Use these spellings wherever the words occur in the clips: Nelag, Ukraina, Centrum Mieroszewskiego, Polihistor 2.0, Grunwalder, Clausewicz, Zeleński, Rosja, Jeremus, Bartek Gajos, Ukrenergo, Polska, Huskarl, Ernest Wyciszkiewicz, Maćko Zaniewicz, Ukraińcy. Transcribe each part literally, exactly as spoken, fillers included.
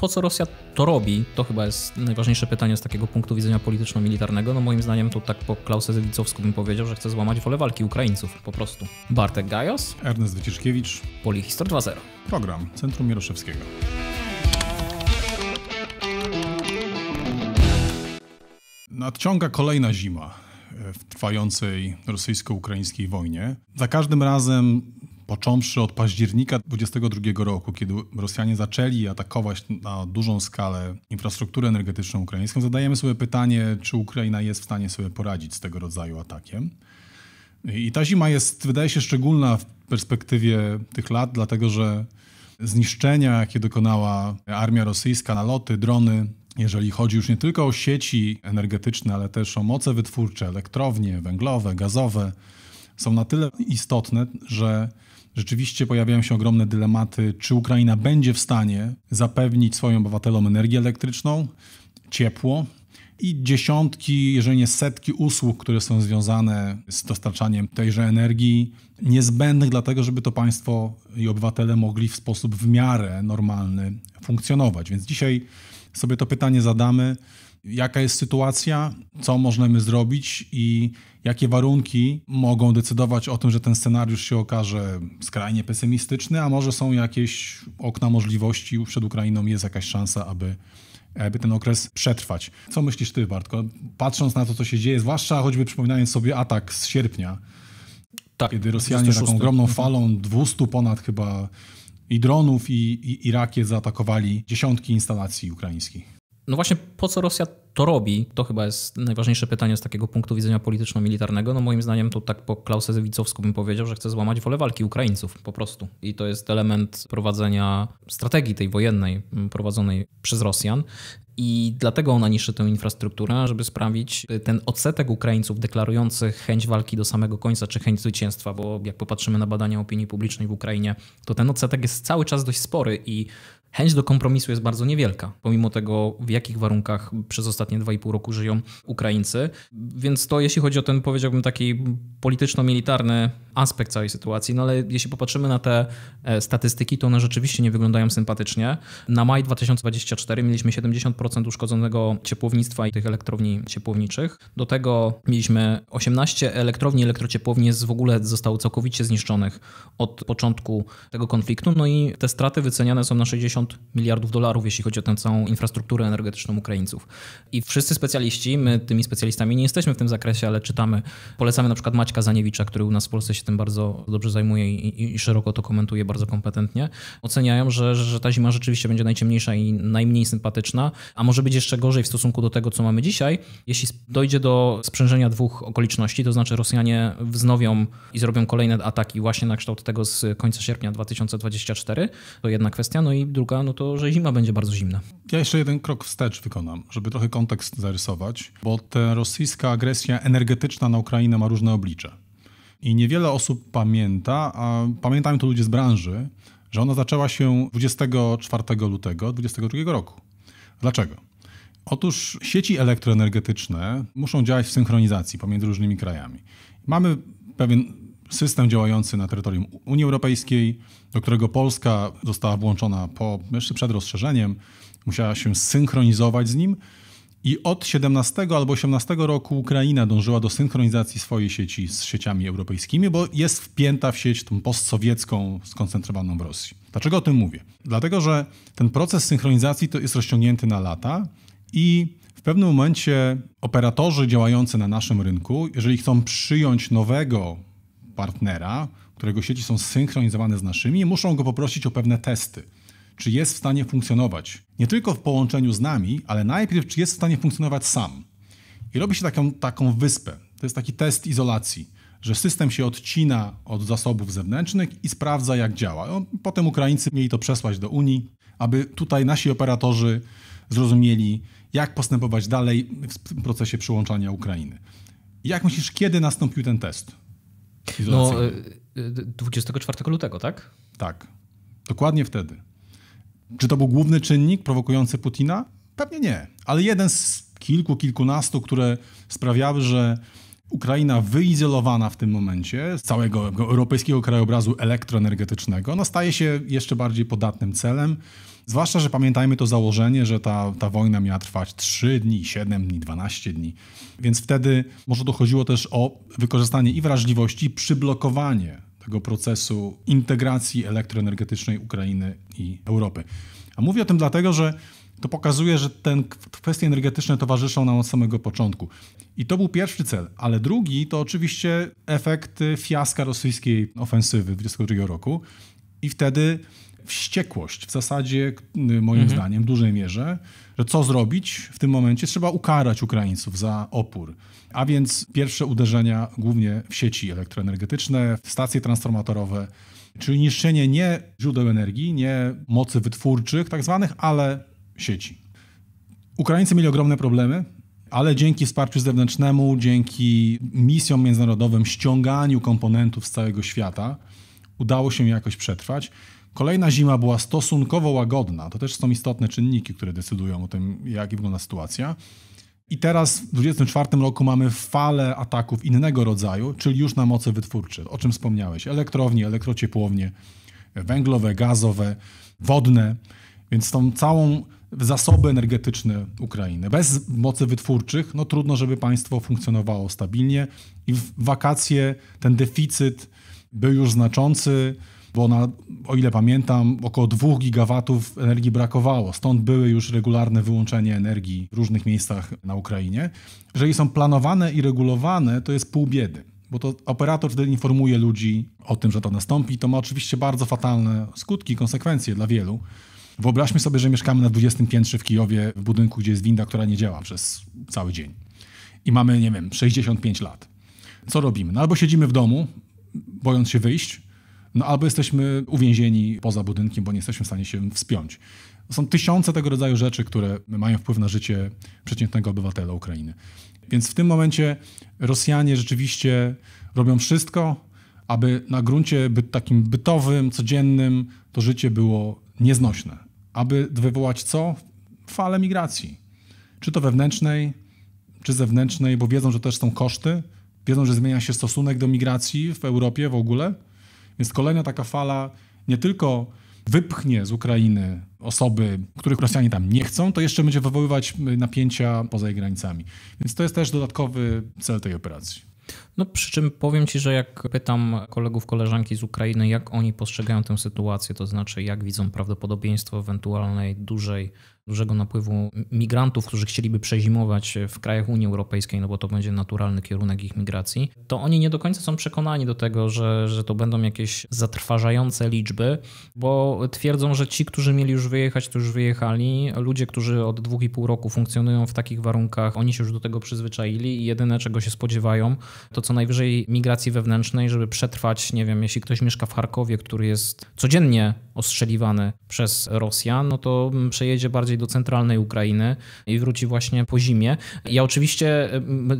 po co Rosja to robi, to chyba jest najważniejsze pytanie z takiego punktu widzenia polityczno-militarnego. No moim zdaniem to tak po Clausewiczowsku bym powiedział, że chce złamać wolę walki Ukraińców, po prostu. Bartek Gajos, Ernest Wyciszkiewicz, Polihistor dwa zero. Program Centrum Mieroszewskiego. Nadciąga kolejna zima w trwającej rosyjsko-ukraińskiej wojnie. Za każdym razem, począwszy od października dwudziestego drugiego roku, kiedy Rosjanie zaczęli atakować na dużą skalę infrastrukturę energetyczną ukraińską, zadajemy sobie pytanie, czy Ukraina jest w stanie sobie poradzić z tego rodzaju atakiem. I ta zima jest, wydaje się, szczególna w perspektywie tych lat, dlatego że zniszczenia, jakie dokonała armia rosyjska, naloty, drony, jeżeli chodzi już nie tylko o sieci energetyczne, ale też o moce wytwórcze, elektrownie węglowe, gazowe, są na tyle istotne, że rzeczywiście pojawiają się ogromne dylematy, czy Ukraina będzie w stanie zapewnić swoim obywatelom energię elektryczną, ciepło i dziesiątki, jeżeli nie setki usług, które są związane z dostarczaniem tejże energii, niezbędnych dlatego, żeby to państwo i obywatele mogli w sposób w miarę normalny funkcjonować. Więc dzisiaj sobie to pytanie zadamy, jaka jest sytuacja, co możemy zrobić i jakie warunki mogą decydować o tym, że ten scenariusz się okaże skrajnie pesymistyczny, a może są jakieś okna możliwości, przed Ukrainą jest jakaś szansa, aby, aby ten okres przetrwać. Co myślisz ty, Bartko? Patrząc na to, co się dzieje, zwłaszcza choćby przypominając sobie atak z sierpnia, tak, kiedy Rosjanie taką ogromną falą, dwustu ponad chyba i dronów, i, i, i rakiet zaatakowali dziesiątki instalacji ukraińskich. No właśnie, po co Rosja to robi, to chyba jest najważniejsze pytanie z takiego punktu widzenia polityczno-militarnego. No moim zdaniem to tak po Clausewiczowsku bym powiedział, że chce złamać wolę walki Ukraińców, po prostu. I to jest element prowadzenia strategii tej wojennej prowadzonej przez Rosjan. I dlatego ona niszczy tę infrastrukturę, żeby sprawić ten odsetek Ukraińców deklarujących chęć walki do samego końca, czy chęć zwycięstwa, bo jak popatrzymy na badania opinii publicznej w Ukrainie, to ten odsetek jest cały czas dość spory i chęć do kompromisu jest bardzo niewielka, pomimo tego, w jakich warunkach przez ostatnie dwa i pół roku żyją Ukraińcy. Więc to, jeśli chodzi o ten, powiedziałbym, taki polityczno-militarny aspekt całej sytuacji, no ale jeśli popatrzymy na te statystyki, to one rzeczywiście nie wyglądają sympatycznie. Na maj dwa tysiące dwudziestego czwartego mieliśmy siedemdziesiąt procent uszkodzonego ciepłownictwa i tych elektrowni ciepłowniczych. Do tego mieliśmy osiemnaście elektrowni, elektrociepłowni w ogóle zostało całkowicie zniszczonych od początku tego konfliktu. No i te straty wyceniane są na sześćdziesiąt miliardów dolarów, jeśli chodzi o tę całą infrastrukturę energetyczną Ukraińców. I wszyscy specjaliści, my tymi specjalistami nie jesteśmy w tym zakresie, ale czytamy, polecamy na przykład Maćka Zaniewicza, który u nas w Polsce się tym bardzo dobrze zajmuje i, i szeroko to komentuje, bardzo kompetentnie, oceniają, że, że ta zima rzeczywiście będzie najciemniejsza i najmniej sympatyczna, a może być jeszcze gorzej w stosunku do tego, co mamy dzisiaj, jeśli dojdzie do sprzężenia dwóch okoliczności, to znaczy Rosjanie wznowią i zrobią kolejne ataki właśnie na kształt tego z końca sierpnia dwa tysiące dwudziestego czwartego. To jedna kwestia, no i druga, no to, że zima będzie bardzo zimna. Ja jeszcze jeden krok wstecz wykonam, żeby trochę kontekst zarysować, bo ta rosyjska agresja energetyczna na Ukrainę ma różne oblicze. I niewiele osób pamięta, a pamiętają to ludzie z branży, że ona zaczęła się dwudziestego czwartego lutego dwudziestego drugiego roku. Dlaczego? Otóż sieci elektroenergetyczne muszą działać w synchronizacji pomiędzy różnymi krajami. Mamy pewien system działający na terytorium Unii Europejskiej, do którego Polska została włączona po, jeszcze przed rozszerzeniem, musiała się synchronizować z nim. I od siedemnastego albo osiemnastego roku Ukraina dążyła do synchronizacji swojej sieci z sieciami europejskimi, bo jest wpięta w sieć tą postsowiecką skoncentrowaną w Rosji. Dlaczego o tym mówię? Dlatego, że ten proces synchronizacji to jest rozciągnięty na lata i w pewnym momencie operatorzy działający na naszym rynku, jeżeli chcą przyjąć nowego partnera, którego sieci są synchronizowane z naszymi, muszą go poprosić o pewne testy. Czy jest w stanie funkcjonować nie tylko w połączeniu z nami, ale najpierw czy jest w stanie funkcjonować sam. I robi się taką, taką wyspę. To jest taki test izolacji, że system się odcina od zasobów zewnętrznych i sprawdza, jak działa. Potem Ukraińcy mieli to przesłać do Unii, aby tutaj nasi operatorzy zrozumieli, jak postępować dalej w procesie przyłączania Ukrainy. Jak myślisz, kiedy nastąpił ten test izolacyjny? No, dwudziestego czwartego lutego, tak? Tak. Dokładnie wtedy. Czy to był główny czynnik prowokujący Putina? Pewnie nie, ale jeden z kilku, kilkunastu, które sprawiały, że Ukraina wyizolowana w tym momencie z całego europejskiego krajobrazu elektroenergetycznego, no staje się jeszcze bardziej podatnym celem. Zwłaszcza, że pamiętajmy to założenie, że ta, ta wojna miała trwać trzy dni, siedem dni, dwanaście dni. Więc wtedy może tu chodziło też o wykorzystanie i wrażliwości, i przyblokowanie tego procesu integracji elektroenergetycznej Ukrainy i Europy. A mówię o tym dlatego, że to pokazuje, że te kwestie energetyczne towarzyszą nam od samego początku. I to był pierwszy cel. Ale drugi to oczywiście efekt fiaska rosyjskiej ofensywy dwudziestego drugiego roku. I wtedy wściekłość w zasadzie, moim mhm. zdaniem, w dużej mierze, że co zrobić w tym momencie? Trzeba ukarać Ukraińców za opór. A więc pierwsze uderzenia głównie w sieci elektroenergetyczne, w stacje transformatorowe, czyli niszczenie nie źródeł energii, nie mocy wytwórczych tak zwanych, ale sieci. Ukraińcy mieli ogromne problemy, ale dzięki wsparciu zewnętrznemu, dzięki misjom międzynarodowym, ściąganiu komponentów z całego świata, udało się jakoś przetrwać. Kolejna zima była stosunkowo łagodna. To też są istotne czynniki, które decydują o tym, jak wygląda sytuacja. I teraz w dwudziestym czwartym roku mamy falę ataków innego rodzaju, czyli już na moce wytwórcze, o czym wspomniałeś. Elektrownie, elektrociepłownie, węglowe, gazowe, wodne. Więc tą całą zasoby energetyczne Ukrainy. Bez mocy wytwórczych no trudno, żeby państwo funkcjonowało stabilnie. I w wakacje ten deficyt był już znaczący, bo na, o ile pamiętam, około dwóch gigawatów energii brakowało. Stąd były już regularne wyłączenia energii w różnych miejscach na Ukrainie. Jeżeli są planowane i regulowane, to jest pół biedy, bo to operator wtedy informuje ludzi o tym, że to nastąpi. To ma oczywiście bardzo fatalne skutki, konsekwencje dla wielu. Wyobraźmy sobie, że mieszkamy na dwudziestym piętrze w Kijowie, w budynku, gdzie jest winda, która nie działa przez cały dzień. I mamy, nie wiem, sześćdziesiąt pięć lat. Co robimy? No albo siedzimy w domu, bojąc się wyjść, no albo jesteśmy uwięzieni poza budynkiem, bo nie jesteśmy w stanie się wspiąć. Są tysiące tego rodzaju rzeczy, które mają wpływ na życie przeciętnego obywatela Ukrainy. Więc w tym momencie Rosjanie rzeczywiście robią wszystko, aby na gruncie by, takim bytowym, codziennym to życie było nieznośne. Aby wywołać co? Falę migracji. Czy to wewnętrznej, czy zewnętrznej, bo wiedzą, że też są koszty. Wiedzą, że zmienia się stosunek do migracji w Europie w ogóle. Więc kolejna taka fala nie tylko wypchnie z Ukrainy osoby, których Rosjanie tam nie chcą, to jeszcze będzie wywoływać napięcia poza jej granicami. Więc to jest też dodatkowy cel tej operacji. No przy czym powiem Ci, że jak pytam kolegów, koleżanki z Ukrainy, jak oni postrzegają tę sytuację, to znaczy jak widzą prawdopodobieństwo ewentualnej dużej, dużego napływu migrantów, którzy chcieliby przezimować w krajach Unii Europejskiej, no bo to będzie naturalny kierunek ich migracji, to oni nie do końca są przekonani do tego, że, że to będą jakieś zatrważające liczby, bo twierdzą, że ci, którzy mieli już wyjechać, to już wyjechali. Ludzie, którzy od dwóch i pół roku funkcjonują w takich warunkach, oni się już do tego przyzwyczaili i jedyne, czego się spodziewają, to co najwyżej migracji wewnętrznej, żeby przetrwać, nie wiem, jeśli ktoś mieszka w Charkowie, który jest codziennie ostrzeliwany przez Rosjan, no to przejedzie bardziej do centralnej Ukrainy i wróci właśnie po zimie. Ja oczywiście,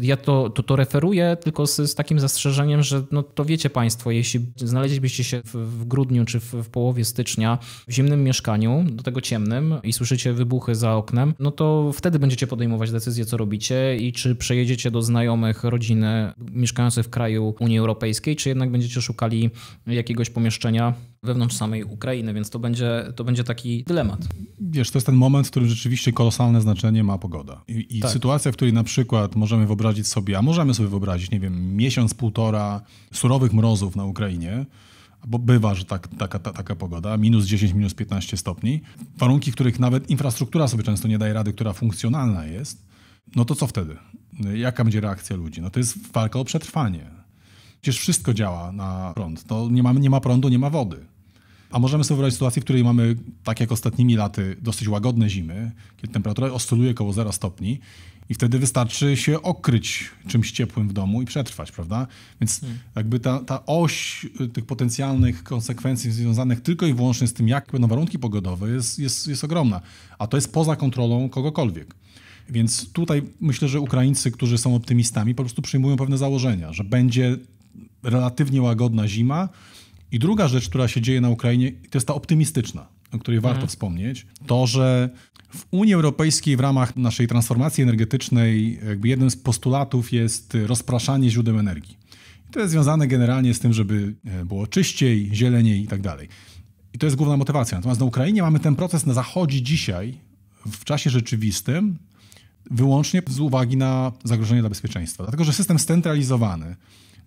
ja to, to, to referuję tylko z, z takim zastrzeżeniem, że no to wiecie Państwo, jeśli znaleźlibyście się w, w grudniu czy w, w połowie stycznia w zimnym mieszkaniu, do tego ciemnym i słyszycie wybuchy za oknem, no to wtedy będziecie podejmować decyzję, co robicie i czy przejedziecie do znajomych rodziny mieszkających w kraju Unii Europejskiej, czy jednak będziecie szukali jakiegoś pomieszczenia wewnątrz samej Ukrainy, więc to będzie, to będzie taki dylemat. Wiesz, to jest ten moment, w którym rzeczywiście kolosalne znaczenie ma pogoda. I, i tak. Sytuacja, w której na przykład możemy wyobrazić sobie, a możemy sobie wyobrazić, nie wiem, miesiąc, półtora surowych mrozów na Ukrainie, bo bywa, że tak, taka, ta, taka pogoda, minus dziesięć, minus piętnaście stopni, warunki, w których nawet infrastruktura sobie często nie daje rady, która funkcjonalna jest, no to co wtedy? Jaka będzie reakcja ludzi? No to jest walka o przetrwanie. Przecież wszystko działa na prąd. To nie ma, nie ma prądu, nie ma wody. A możemy sobie wyobrazić sytuację, w której mamy, tak jak ostatnimi laty, dosyć łagodne zimy, kiedy temperatura oscyluje koło zera stopni i wtedy wystarczy się okryć czymś ciepłym w domu i przetrwać, prawda? Więc jakby ta, ta oś tych potencjalnych konsekwencji związanych tylko i wyłącznie z tym, jak będą warunki pogodowe, jest, jest, jest ogromna. A to jest poza kontrolą kogokolwiek. Więc tutaj myślę, że Ukraińcy, którzy są optymistami, po prostu przyjmują pewne założenia, że będzie relatywnie łagodna zima. I druga rzecz, która się dzieje na Ukrainie, to jest ta optymistyczna, o której warto mhm. wspomnieć, to, że w Unii Europejskiej w ramach naszej transformacji energetycznej jakby jednym z postulatów jest rozpraszanie źródeł energii. I to jest związane generalnie z tym, żeby było czyściej, zieleniej i tak dalej. I to jest główna motywacja. Natomiast na Ukrainie mamy ten proces na zachodzie dzisiaj, w czasie rzeczywistym, wyłącznie z uwagi na zagrożenie dla bezpieczeństwa. Dlatego, że system scentralizowany,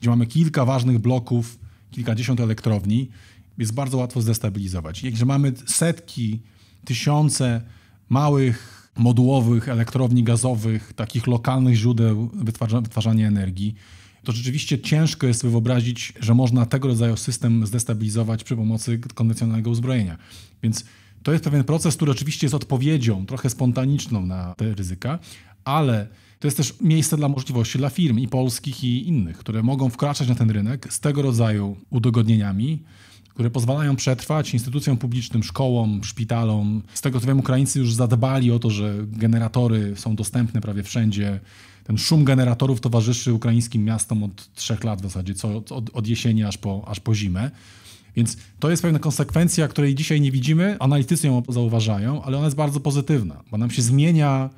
gdzie mamy kilka ważnych bloków, kilkadziesiąt elektrowni, jest bardzo łatwo zdestabilizować. Jakże mamy setki, tysiące małych, modułowych elektrowni gazowych, takich lokalnych źródeł wytwarza, wytwarzania energii, to rzeczywiście ciężko jest wyobrazić, że można tego rodzaju system zdestabilizować przy pomocy konwencjonalnego uzbrojenia. Więc to jest pewien proces, który oczywiście jest odpowiedzią trochę spontaniczną na te ryzyka, ale to jest też miejsce dla możliwości dla firm i polskich, i innych, które mogą wkraczać na ten rynek z tego rodzaju udogodnieniami, które pozwalają przetrwać instytucjom publicznym, szkołom, szpitalom. Z tego co wiem, Ukraińcy już zadbali o to, że generatory są dostępne prawie wszędzie. Ten szum generatorów towarzyszy ukraińskim miastom od trzech lat w zasadzie, co, od, od jesieni aż po, aż po zimę. Więc to jest pewna konsekwencja, której dzisiaj nie widzimy. Analitycy ją zauważają, ale ona jest bardzo pozytywna, bo nam się zmienia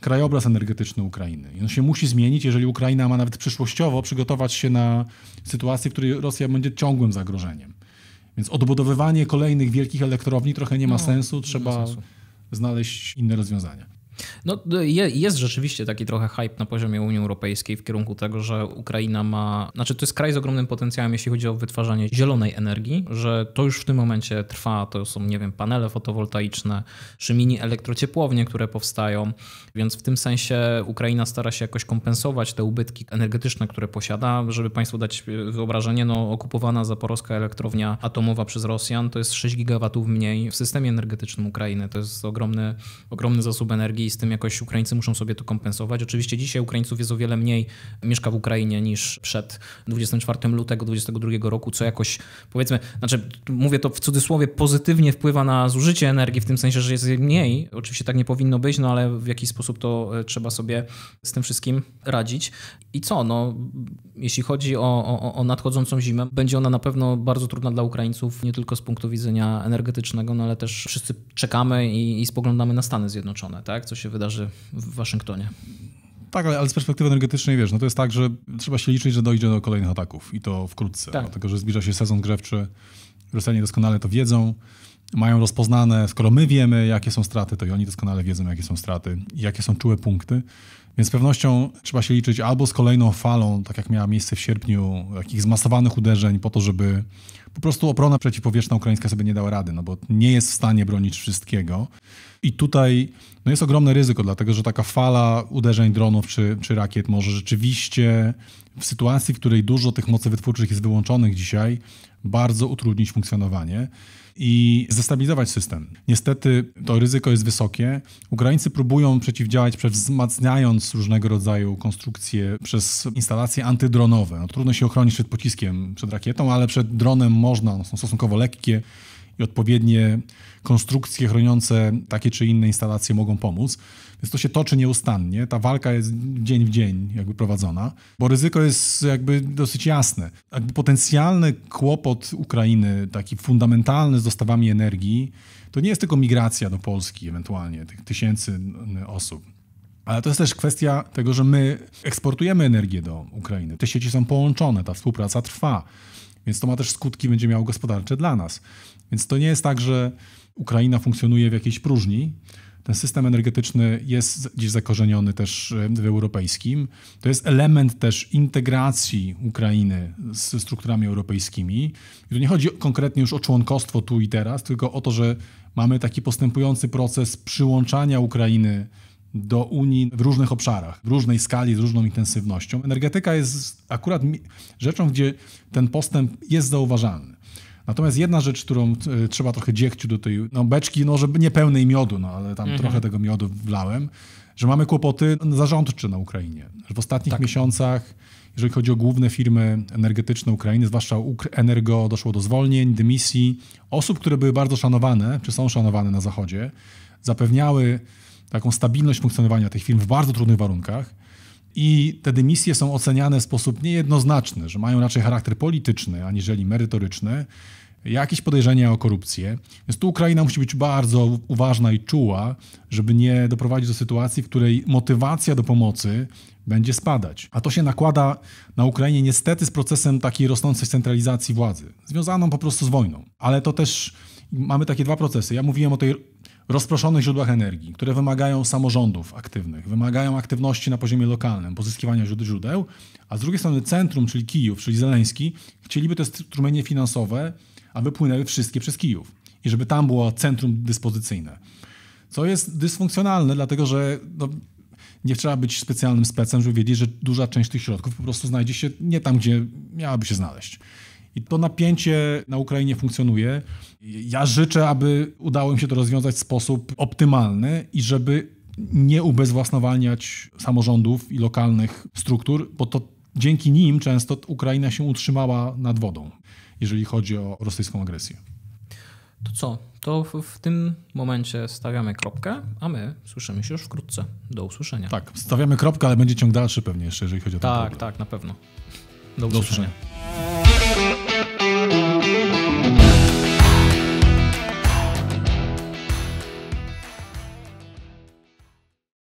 krajobraz energetyczny Ukrainy. I on się musi zmienić, jeżeli Ukraina ma nawet przyszłościowo przygotować się na sytuację, w której Rosja będzie ciągłym zagrożeniem. Więc odbudowywanie kolejnych wielkich elektrowni trochę nie ma no, sensu, trzeba nie ma sensu. znaleźć inne rozwiązania. No, jest rzeczywiście taki trochę hype na poziomie Unii Europejskiej w kierunku tego, że Ukraina ma... Znaczy to jest kraj z ogromnym potencjałem, jeśli chodzi o wytwarzanie zielonej energii, że to już w tym momencie trwa, to są, nie wiem, panele fotowoltaiczne, czy mini elektrociepłownie, które powstają, więc w tym sensie Ukraina stara się jakoś kompensować te ubytki energetyczne, które posiada. Żeby Państwu dać wyobrażenie, no okupowana zaporowska elektrownia atomowa przez Rosjan to jest sześć gigawatów mniej w systemie energetycznym Ukrainy. To jest ogromny, ogromny zasób energii i z tym jakoś Ukraińcy muszą sobie to kompensować. Oczywiście dzisiaj Ukraińców jest o wiele mniej, mieszka w Ukrainie niż przed dwudziestego czwartego lutego dwudziestego drugiego roku, co jakoś, powiedzmy, znaczy mówię to w cudzysłowie, pozytywnie wpływa na zużycie energii, w tym sensie, że jest mniej. Oczywiście tak nie powinno być, no ale w jakiś sposób to trzeba sobie z tym wszystkim radzić. I co, no jeśli chodzi o, o, o nadchodzącą zimę, będzie ona na pewno bardzo trudna dla Ukraińców, nie tylko z punktu widzenia energetycznego, no ale też wszyscy czekamy i, i spoglądamy na Stany Zjednoczone, tak? Co się wydarzy w Waszyngtonie. Tak, ale, ale z perspektywy energetycznej, wiesz, no to jest tak, że trzeba się liczyć, że dojdzie do kolejnych ataków i to wkrótce, tak. Dlatego że zbliża się sezon grzewczy. Rosjanie doskonale to wiedzą, mają rozpoznane, skoro my wiemy, jakie są straty, to i oni doskonale wiedzą, jakie są straty i jakie są czułe punkty. Więc z pewnością trzeba się liczyć albo z kolejną falą, tak jak miała miejsce w sierpniu, takich zmasowanych uderzeń po to, żeby po prostu obrona przeciwpowietrzna ukraińska sobie nie dała rady, no bo nie jest w stanie bronić wszystkiego. I tutaj no jest ogromne ryzyko, dlatego że taka fala uderzeń dronów czy, czy rakiet może rzeczywiście w sytuacji, w której dużo tych mocy wytwórczych jest wyłączonych dzisiaj, bardzo utrudnić funkcjonowanie i zestabilizować system. Niestety to ryzyko jest wysokie. Ukraińcy próbują przeciwdziałać, wzmacniając różnego rodzaju konstrukcje przez instalacje antydronowe. No, trudno się ochronić przed pociskiem, przed rakietą, ale przed dronem można. Są stosunkowo lekkie i odpowiednie konstrukcje chroniące takie czy inne instalacje mogą pomóc. Więc to się toczy nieustannie. Ta walka jest dzień w dzień jakby prowadzona, bo ryzyko jest jakby dosyć jasne. Jakby potencjalny kłopot Ukrainy, taki fundamentalny z dostawami energii, to nie jest tylko migracja do Polski ewentualnie, tych tysięcy osób. Ale to jest też kwestia tego, że my eksportujemy energię do Ukrainy. Te sieci są połączone, ta współpraca trwa. Więc to ma też skutki, będzie miało gospodarcze dla nas. Więc to nie jest tak, że Ukraina funkcjonuje w jakiejś próżni. Ten system energetyczny jest gdzieś zakorzeniony też w europejskim. To jest element też integracji Ukrainy z strukturami europejskimi. I tu nie chodzi konkretnie już o członkostwo tu i teraz, tylko o to, że mamy taki postępujący proces przyłączania Ukrainy do Unii w różnych obszarach, w różnej skali, z różną intensywnością. Energetyka jest akurat rzeczą, gdzie ten postęp jest zauważalny. Natomiast jedna rzecz, którą trzeba trochę dziegciu do tej no beczki, no żeby nie pełnej miodu, no ale tam mhm. trochę tego miodu wlałem, że mamy kłopoty zarządcze na Ukrainie. W ostatnich tak. miesiącach, jeżeli chodzi o główne firmy energetyczne Ukrainy, zwłaszcza Ukrenergo, doszło do zwolnień, dymisji. Osób, które były bardzo szanowane, czy są szanowane na Zachodzie, zapewniały taką stabilność funkcjonowania tych firm w bardzo trudnych warunkach i te dymisje są oceniane w sposób niejednoznaczny, że mają raczej charakter polityczny, aniżeli merytoryczny, jakieś podejrzenia o korupcję. Więc tu Ukraina musi być bardzo uważna i czuła, żeby nie doprowadzić do sytuacji, w której motywacja do pomocy będzie spadać. A to się nakłada na Ukrainie niestety z procesem takiej rosnącej centralizacji władzy, związaną po prostu z wojną. Ale to też mamy takie dwa procesy. Ja mówiłem o tej rozproszonych źródłach energii, które wymagają samorządów aktywnych, wymagają aktywności na poziomie lokalnym, pozyskiwania źródeł, a z drugiej strony centrum, czyli Kijów, czyli Zeleński, chcieliby te strumienie finansowe, aby płynęły wszystkie przez Kijów i żeby tam było centrum dyspozycyjne. Co jest dysfunkcjonalne, dlatego że no, nie trzeba być specjalnym specem, żeby wiedzieć, że duża część tych środków po prostu znajdzie się nie tam, gdzie miałaby się znaleźć. I to napięcie na Ukrainie funkcjonuje. Ja życzę, aby udało im się to rozwiązać w sposób optymalny i żeby nie ubezwłasnowalniać samorządów i lokalnych struktur, bo to dzięki nim często Ukraina się utrzymała nad wodą, jeżeli chodzi o rosyjską agresję. To co? To w, w tym momencie stawiamy kropkę, a my słyszymy się już wkrótce. Do usłyszenia. Tak, stawiamy kropkę, ale będzie ciąg dalszy pewnie jeszcze, jeżeli chodzi o ten problem. Tak, tak, na pewno. Do usłyszenia. Do usłyszenia.